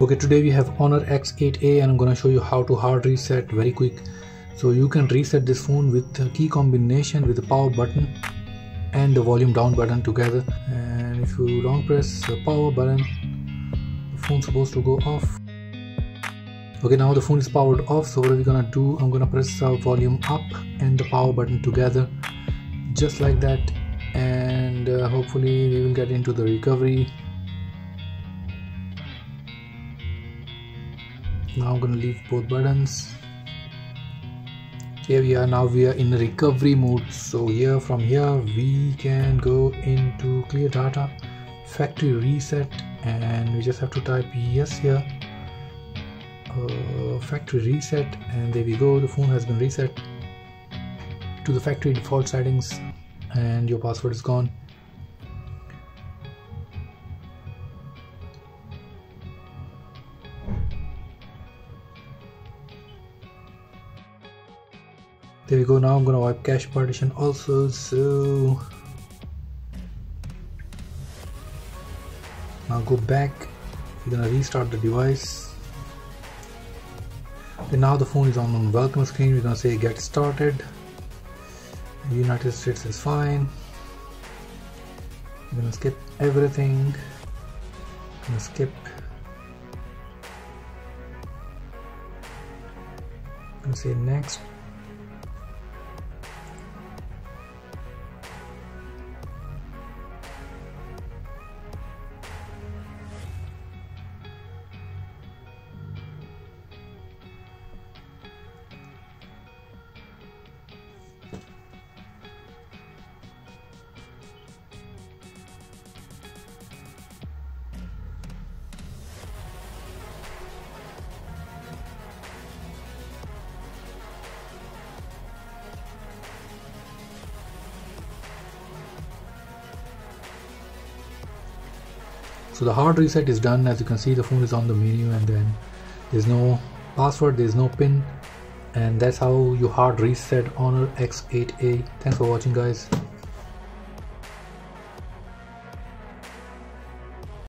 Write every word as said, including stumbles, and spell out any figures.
Okay, today we have Honor X eight A and I'm gonna show you how to hard reset very quick. So you can reset this phone with a key combination with the power button and the volume down button together. And if you long press the power button, the phone's supposed to go off. Okay, now the phone is powered off. So what are we gonna do? I'm gonna press the volume up and the power button together, just like that. And uh, hopefully we will get into the recovery. Now I'm gonna leave both buttons. Here we are. Now we are in recovery mode. So here, from here we can go into clear data, factory reset, and we just have to type yes here, uh, factory reset, and there we go. The phone has been reset to the factory default settings and your password is gone. There we go. Now I'm gonna wipe cache partition also. So now go back, we're gonna restart the device. Okay, now the phone is on the welcome screen. We're gonna say get started. United States is fine. We're gonna skip everything. We're gonna skip. We're gonna say next. So the hard reset is done. As you can see, the phone is on the menu, and then there's no password, there's no pin, and that's how you hard reset Honor X eight A. Thanks for watching, guys.